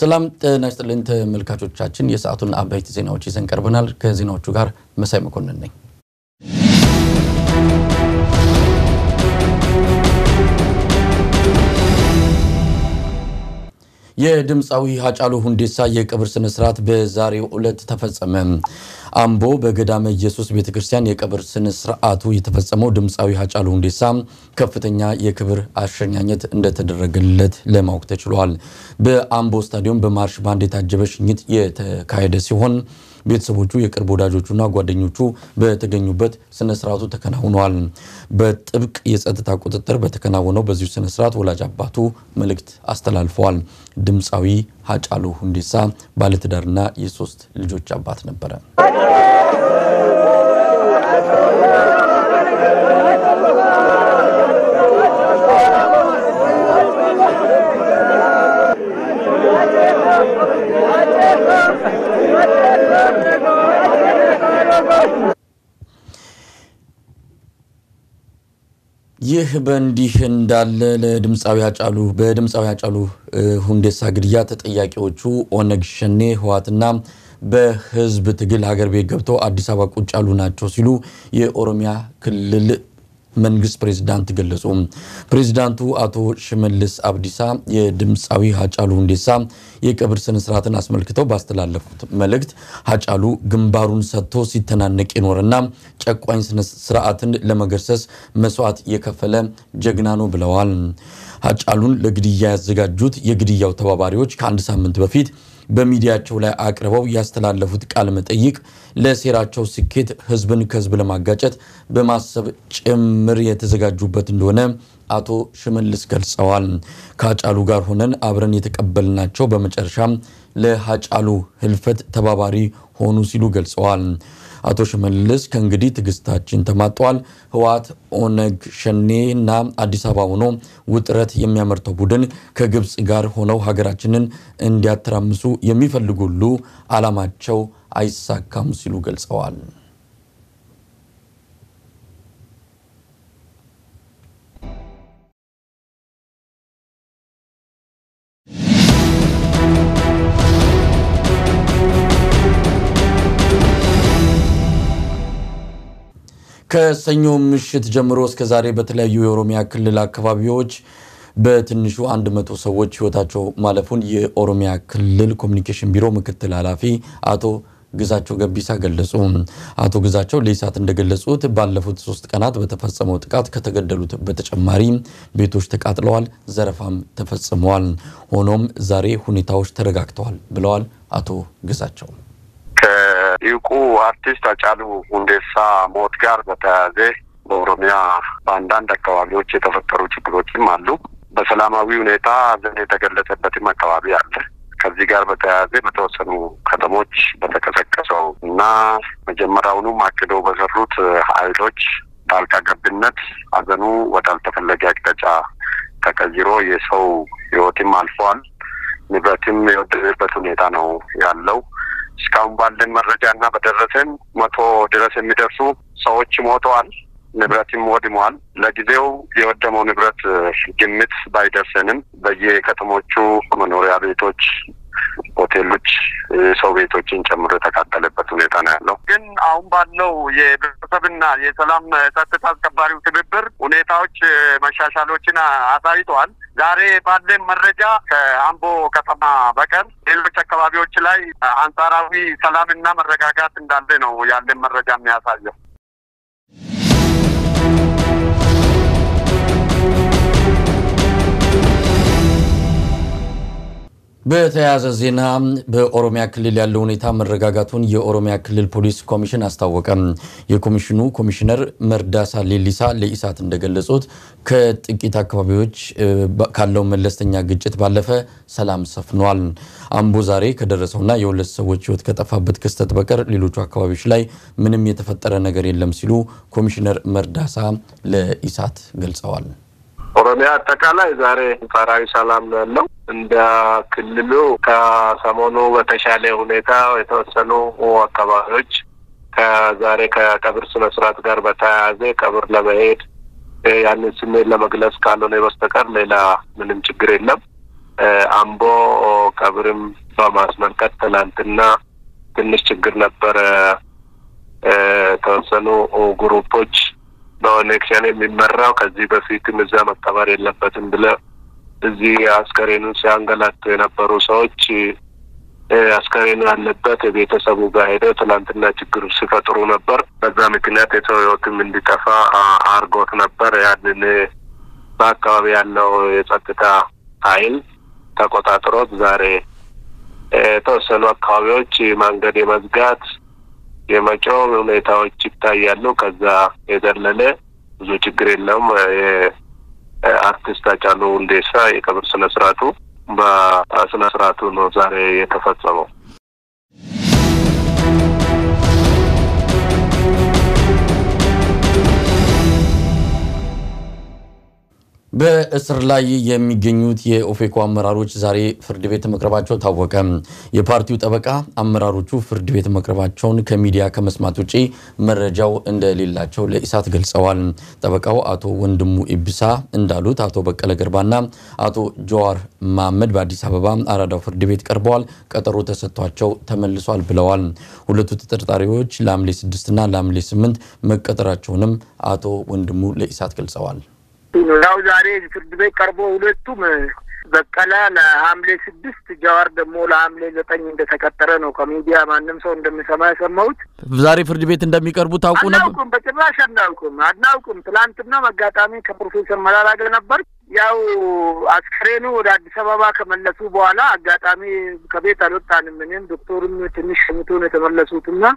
ሰላም ጤና ይስጥልን ተመልካቾቻችን የሰዓቱን አበይት ዜናዎች ይዘን ቀርበናል ከዜናዎቹ ጋር መሳይ መኮንን ነኝ የድምጻዊ ሀጫሉ ሁንዴሳ የቀብር ስነ ስርዓት በዛሬው ዕለት ተፈጸመ አምቦ በገዳመ ኢየሱስ ቤተክርስቲያን የቀብር ስነ ስርዓቱ የተፈጸመው ድምጻዊ ሀጫሉ ሁንዴሳ ከፍተኛ የክብር አሸኛኘት እንደተደረገለት ለማወቅ ተችሏል በአምቦ ስታዲየም በማርሽ ባንድ የታጀበ ሽኝት የተካሄደ ሲሆን ቤተሰቦቹ የቅርብ ወዳጆቹና ጓደኞቹ በተገኙበት ስነ ስርዓቱ ተከናውኗል በጥብቅ የጸጥታ ቁጥጥር በተከናወነው በዚሁ ስነ ስርዓት ወላጅ አባቱ መልእክት አስተላልፈዋል ድምጻዊ ሀጫሉ ሁንዴሳ ባለትዳርና የሶስት ልጆች አባት ነበረ ይህ በእንዲህ እንዳለ በድምጻዊ ሀጫሉ ሁንዴሳ ግድያ ተጠያቂዎቹ ኦነግ ሸኔ ህዋትና በህዝብ ትግል ሀገር ቤት ገብተው አዲስ አበባ ቁጭ ያሉ ናቸው ሲሉ የኦሮሚያ ክልል መንግስት ፕሬዝዳንት ገለጹ ፕሬዝዳንቱ አቶ ሽመልስ አብዲሳ የድምጻዊ ሀጫሉ ሁንዴሳ የቀብር ስነ ስርዓትን አስመልክተው ባስተላለፉት መልእክት ሀጫሉ ግንባሩን ሰጥቶ ሲተናነቅ የኖርና ጨቋኝ ስነ ስርዓትን ለመገርሰስ መስዋዕት የከፈለ ጀግና ነው ብለዋል ሀጫሉን ለግድያ ያዘጋጁት የግድያው ተባባሪዎች ከአንድ ሳምንት በፊት በሚዲያቸው ላይ አቅርበው ያስተላለፉት ቃል መጠይቅ ለሴራቸው ስኬት ህዝብን ከህዝብ ለማጋጨት በማሰብ ጭምር የተዘጋጁበት እንደሆነ አቶ ሽመልስ ገልጸዋል ከሀጫሉ ጋር ሆነን አብረን የተቀበልናቸው በመጨረሻም ለሀጫሉ ህልፈት ተባባሪ ሆኑ ሲሉ ገልጸዋል አቶ ሽመልስ ከእንግዲህ ትግስታችን ተማጧል ህዋት ኦነግ ሸኔና አዲስ አበባ ሆኖ ውጥረት የሚያመርተው ቡድን ከግብጽ ጋር ሆነው ሀገራችንን እንዲያተራምሱ የሚፈልጉ ሁሉ አላማቸው አይሳካም ሲሉ ገልጸዋል ከሰኞ ምሽት ጀምሮ እስከ ዛሬ በተለያዩ የኦሮሚያ ክልል አካባቢዎች በትንሹ 100 ሰዎች ህይወታቸው ማለፉን የኦሮሚያ ክልል ኮሙኒኬሽን ቢሮ ምክትል ኃላፊ አቶ ግዛቸው ገቢሳ ገለጹ አቶ ግዛቸው ለኢሳት እንደገለጹት ባለፉት 3 ቀናት በተፈጸመው ጥቃት ከተገደሉት በተጨማሪ ቤቶች ተቃጥለዋል ዘረፋም ተፈጽመዋል ሆኖም ዛሬ ሁኔታዎች ተረጋግተዋል ብለዋል አቶ ግዛቸው ይቁ አርቲስት ሀጫሉ ሁንዴሳ ሞት ጋር በተያያዘ በኦሮሚያ አንዳንድ አካባቢዎች የተፈጠሩ ችግሮችም አሉ በሰላማዊ ሁኔታ ዘን የተገለጸበትም አካባቢ አለ ከዚህ ጋር በተያያዘ በተወሰኑ ከተሞች በተከሰከሰው እና መጀመሪያውኑ ማክደው በሰሩት ኃይሎች ጣልቃ ገብነት አዘኑ ወዳልተፈለገ አቅጣጫ ተቀይሮ የሰው ህይወትም አልፏል ንብረትም የወደመበት ሁኔታ ነው ያለው ስካውን ባለን መረጃና በደረሰን 100 ድረስ የሚደርሱ ሰዎች ሞተዋል ንብረትም ወድሟል ለጊዜው የወደመው ንብረት ግምት ባይደርሰንም በየከተሞቹ መኖሪያ ቤቶች ሆቴሎች ሰው ቤቶችን ጨምሮ ተቃጠለበት ሁኔታ ነው ያለው ግን አሁን ባለው የብሔረሰብና የሰላም ተጠጣ አስከባሪው ትብብር ሁኔታዎች መሻሻሎችን አሳይቷል ዛሬ ባለን መረጃ ከአምቦ ከተማ በቀር ሌሎች አካባቢዎች ላይ አንሳራዊ ሰላምና መረጋጋት እንዳለ ነው ያለን መረጃ የሚያሳየው በተያያዘ ዜና በኦሮሚያ ክልል ያለው ሁኔታ መረጋጋቱን የኦሮሚያ ክልል ፖሊስ ኮሚሽን አስታወቀ የኮሚሽኑ ኮሚሽነር መርዳሳ ሌሊሳ ለኢሳት እንደገለጹት ከጥቂት አካባቢዎች ካለው መለስተኛ ግጭት ባለፈ ሰላም ሰፍኗል አምቦ ዛሬ ከደረሰውና የሁለት ሰዎች ህይወት ከጠፋበት ክስተት በቀር ሌሎች አካባቢዎች ላይ ምንም የተፈጠረ ነገር የለም ሲሉ ኮሚሽነር መርዳሳ ለኢሳት ገልጸዋል ኦሮሚያ አጠቃላይ ዛሬ ጻራዊ ሰላም ነው ያለው እንደ ክልሉ ከሰሞኑ በተሻለ ሁኔታ የተወሰኑ አካባቢዎች ከዛሬ ከቀብር ስነ ስርዓት ጋር በተያያዘ ቀብር ለመሄድ ያንን ስሜት ለመግለጽ ካልሆነ በስተቀር ሌላ ምንም ችግር የለም Ambo Kabrim Thomas Markat Talantina, Tinishigurnaper Tansano or Guru Poch, no election in Marra, Kaziba Fitimizam Tavari Lapatindilla, the Ascarino Sangala to Naparusochi, Ascarino and Lepate Vita Sabuga, Talantina Chikurusifaturuna Burk, Bazamikinate Toyotim in the Tafa, Argot Napare, and the Bakaviano is at the Ail, Takotatrot, Zare, Tosano Kaviochi, Mangadi Mazgat, Yemacho, Meta Chipta Yanukaza, Ederlene, Zuchigrinum, Artista Chanun Desa, Ekabusanasratu, Ba Asanasratu Nozare Yetafatsamo. በእስራኤል የሚገኙት የኦፌኮ አመራሮች ዛሬ ፍርድ ቤት መቅረባቸው ታወቀ። የፓርቲው ጠበቃ አመራሮቹ ፍርድ ቤት መቅረባቸውን ከሚዲያ ከመስማት ውጪ መረጃው እንደሌላቸው ለኢሳት ገልጸዋል። ጠበቃው አቶ ወንድሙ ኢብሳ እንዳሉት አቶ በቀለ ገርባና አቶ ጆዋር መሐመድ በአዲስ አበባ አራዳው ፍርድ ቤት ቀርበዋል። ቀጠሮ ተሰጥቷቸው ተመልሷል ብለዋል። ሁለቱ ተጠርጣሪዎች ለሐምሌ 6 እና ለሐምሌ 8 መቀጠራቸውንም አቶ ወንድሙ ለኢሳት ገልጸዋል። Now, there is a big carbo to the Kala, Hamlet, this jar, the Mola, the Penny, the Sakatarano, Comedia, Mandam, so the Missamasa Moat. Very for debate in the Mikarbuta, but the Russian now come, and now come to Lantanama Gatami, Professor Malaganabert, Yao Askrenu, that Savavakam and the Subala, Gatami, Kaveta Rutan, and the Turum, the Mission to Netherlands Sutuna.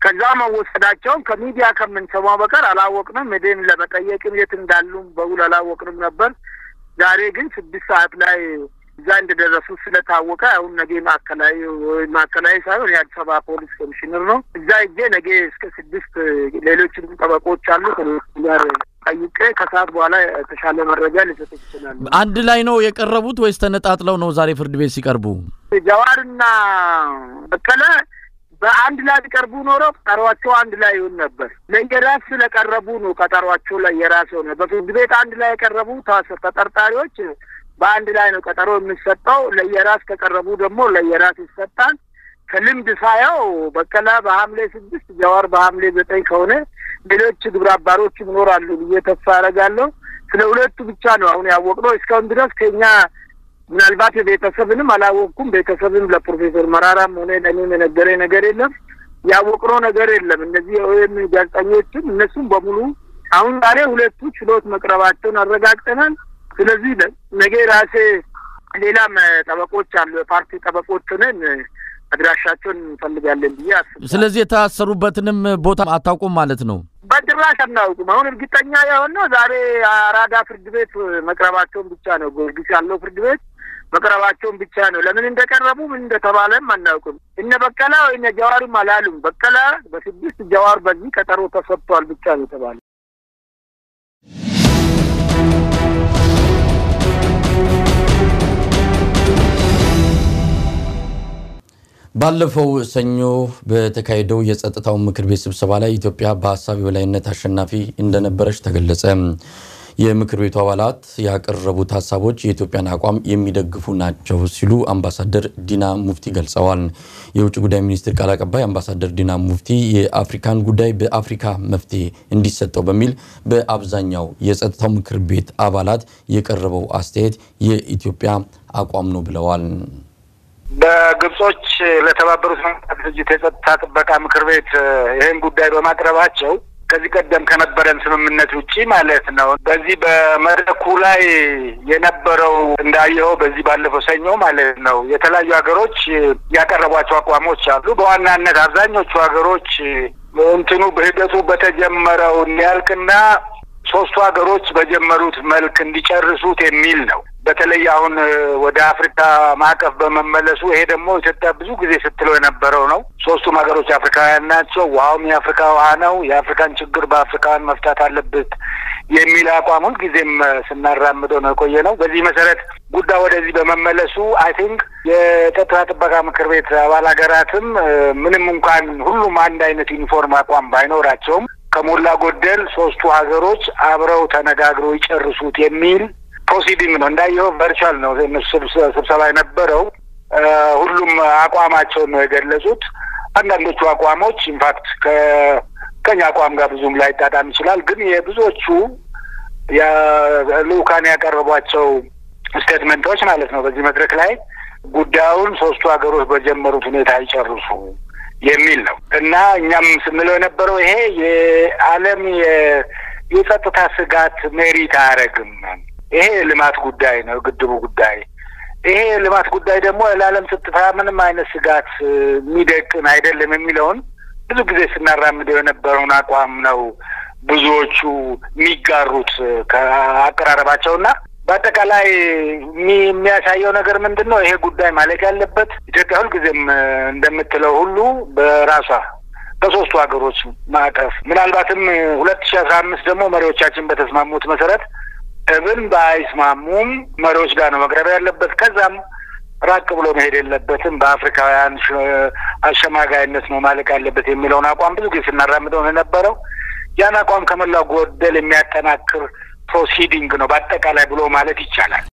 Kazama was that John, Comedia come and Savavaka, Alawakna, Medin Labatayakim, yet in Dalum, Baula Wakram number. The Aragon should decide like Zander Susilata Waka, Unagi Makalai, Makalai, I had Sava Police Commissioner. Zaiden against this election of Charlotte, UK, Katarwala, Shalom Regal. And the Lino Yakarabut was stand at Atlo Nozari for the basic Arbu. The Jawarna, the color. በአንድ ላይ ቀርቡ ኖሮ ታራዋቸው አንድ ላይ ይሁን ነበር ለእንጀራስ ለቀረቡ ነው ከታራዋቸው ላይ የራስው ነው በፍርድ ቤት አንድ ላይ ቀርቡ ተጠርጣሪዎች በአንድ ላይ ነው ቀጠሮ የሚሰጣው ለየራስ ከቀረቡ ደግሞ ለየራስ ይሰጣል ከልምድ ሳይው በቀላ በሐምሌ 6 ጃዋር በሐምሌ 9 ከሆነ ሌሎች ግብራባሮች ይኖራሉ እየተፋ አረጋለሁ ስለ ሁለቱ ብቻ ነው አሁን ያወቅነው እስካሁን ድረስ ከኛ ምናልባት በተሰብንም አላወኩም በተሰብንም ለፕሮፌሰር መራራም ሆነ ለኔም ነገሬ ነገር የለም ያወቅሮ ነገር የለም እንደዚህ የኦኤም ጋዜጠኞችም እነሱም በሙሉ አሁን ዛሬ ሁለቱ ችሎት መቅረባቸውን አረጋግጠናል ስለዚህ ነገ ራሴ ሌላም ጠበቆች አሉ ፓርቲ ጠበቆችንን አድራሻቸውን ፈልጋለን ብያስ ስለዚህ የታሰሩበትንም ቦታ አታውቁም ማለት ነው በድራሽ አናውቁም አሁን እርግጠኛ ያሆነው ዛሬ አራዳ ፍርድ ቤት መቅረባቸውን ብቻ ነው ጎርጊስ ያለው ፍርድ ቤት በቀራባቸው ብቻ ነው ለምን እንደቀረቡ ምን እንደተባለም አናውቅም እነ በቀላ እነ ጃዋር ማላሉም በቀላ በስድስት ጃዋር በዚህ ቀጠሮ ተሰጥቷል ብቻ ነው ተባለ ባለፈው ሰኞ በተካይደው የጸጥታው ምክር ቤት ስብሰባ ላይ ኢትዮጵያ በሐሳብ የበላይነት አሸናፊ እንደነበረች ተገለጸ የምክር ቤቱ አባላት ያቀረቡት ሐሳቦች የኢትዮጵያን አቋም የሚደግፉ ናቸው ሲሉ አምባሳደር ዲና ሙፍቲ ገልጸዋል። የውጭ ጉዳይ ሚኒስትር ቃል አቀባይ አምባሳደር ዲና ሙፍቲ የአፍሪካን ጉዳይ በአፍሪካ መፍትሄ እንዲሰጠው በሚል በአብዛኛው የጸጥታው ምክር ቤት አባላት የቀረበው አስተያየት የኢትዮጵያ አቋም ነው ብለዋል። በግብጾች ለተባበሩት መንግስታት ድርጅት የጸጥታ ጥበቃ ምክር ቤት ይሄን ጉዳይ በማቅረባቸው ከዚህ ቀደም ከነበረን ስምምነት ውጪ ማለት ነው በዚህ በመድረኩ ላይ የነበረው እንዳየው በዚህ ባለፈው ሰኞ ማለት ነው የተለያዩ ሀገሮች ያቀረቧቸው አቋሞች አሉ በዋናነት አብዛኞቹ ሀገሮች እንትኑ በህደቱ በተጀመረው እንያልከና ሶስቱ ሀገሮች በጀመሩት መልክ እንዲጨርሱት የሚል ነው በተለይ አሁን ወደ አፍሪካ ማዕቀፍ በመመለሱ ይሄ ደግሞ ኢትዮጵያ ብዙ ጊዜ ስትለው የነበረው ነው ሶስቱም ሀገሮች አፍሪካውያን ናቸው ዋውም የአፍሪካ ውሃ ነው የአፍሪካን ችግር በአፍሪካን መፍታት አለበት የሚል አቋሙን ጊዜም ስናራምደው ነው ቆየ ነው በዚህ መሰረት ጉዳው ወደዚህ በመመለሱ አይ ቲንክ የጸጥታ ጥበቃ ምክር ቤት አባል ሀገራትም ምንም እንኳን ሁሉም አንድ አይነት ዩኒፎርም አቋም ባይኖራቸውም ከሞላ ጎደል ሶስቱ ሀገሮች አብረው ተነጋግረው ይጨርሱት የሚል proceeding on Dio virtual no Subsavana Hulum Aquamacho Lazut, and then the Aquamoch, in fact, Kanyaquam Gabzum like that and Sulal Gunia Buzochu Lucania Carabacho statement of the metric line, good down, so struggle with Jamarufinate. Yemil እና እኛም ስንለው የነበረው ይሄ የዓለም የጸጥታ ስጋት ሜሪት አረግም ይሄ ልማት ጉዳይ ነው ግድቡ ጉዳይ ይሄ ልማት ጉዳይ ደግሞ ለዓለም ጸጥታ ምንም አይነት ስጋት የሚደቅን አይደለም የሚለውን ብዙ ጊዜ ስናራምደው የነበረውን አቋም ነው ብዙዎቹ የሚጋሩት ከአቀራረባቸውና በአጠቃላይ የሚያሳየው ነገር ምንድነው ይሄ ጉዳይ ማለት ያለበት ኢትዮጵያ ሁልጊዜም እንደምትለው ሁሉ በራሷ በሶስቱ ሀገሮች ማዕቀፍ ምናልባትም 2015 ደግሞ መሪዎቻችን በተስማሙት መሰረት እብን ባይስማሙም መሪዎች ጋር ነው መግባባት ያለበት ከዛም ራቅ ብሎ መሄድ የለበትም በአፍሪካውያን አሸማጋይነት ነው ማለት ያለበት የሚለውን አቋም ብዙ ጊዜ ስናራምደው ነበርው ያን አቋም ከመላው ጎደል የሚያጠናክር proceeding ነው በአጠቃላይ ብሎ ማለት ይቻላል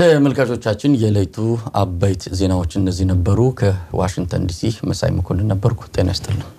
ተመልካቾቻችን የለይቱ አባይት ዜናዎች እነዚህ ነበሩ ከዋሽንግተን ዲሲ መሳይ መኮንን ነበርኩ ጤና ይስጥልኝ